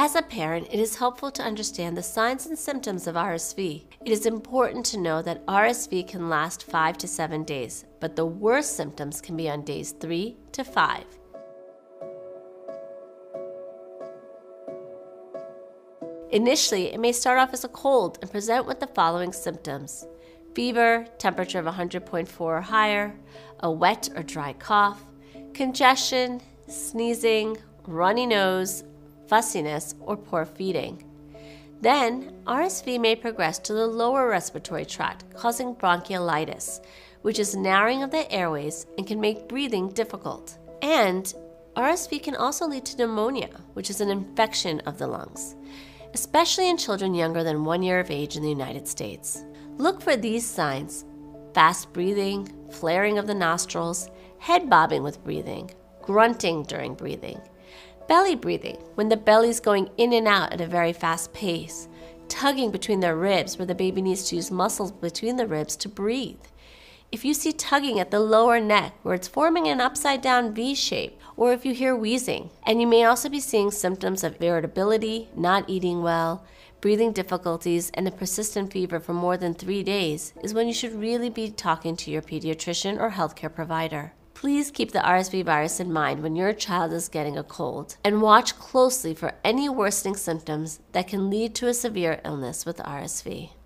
As a parent, it is helpful to understand the signs and symptoms of RSV. It is important to know that RSV can last 5 to 7 days, but the worst symptoms can be on days 3 to 5. Initially, it may start off as a cold and present with the following symptoms: fever, temperature of 100.4 or higher, a wet or dry cough, congestion, sneezing, runny nose, fussiness, or poor feeding. Then, RSV may progress to the lower respiratory tract, causing bronchiolitis, which is narrowing of the airways and can make breathing difficult. And RSV can also lead to pneumonia, which is an infection of the lungs, especially in children younger than 1 year of age in the United States. Look for these signs: fast breathing, flaring of the nostrils, head bobbing with breathing, grunting during breathing, belly breathing, when the belly's going in and out at a very fast pace, tugging between the ribs where the baby needs to use muscles between the ribs to breathe. If you see tugging at the lower neck where it's forming an upside down V shape, or if you hear wheezing. And you may also be seeing symptoms of irritability, not eating well, breathing difficulties, and a persistent fever for more than 3 days is when you should really be talking to your pediatrician or healthcare provider. Please keep the RSV virus in mind when your child is getting a cold, and watch closely for any worsening symptoms that can lead to a severe illness with RSV.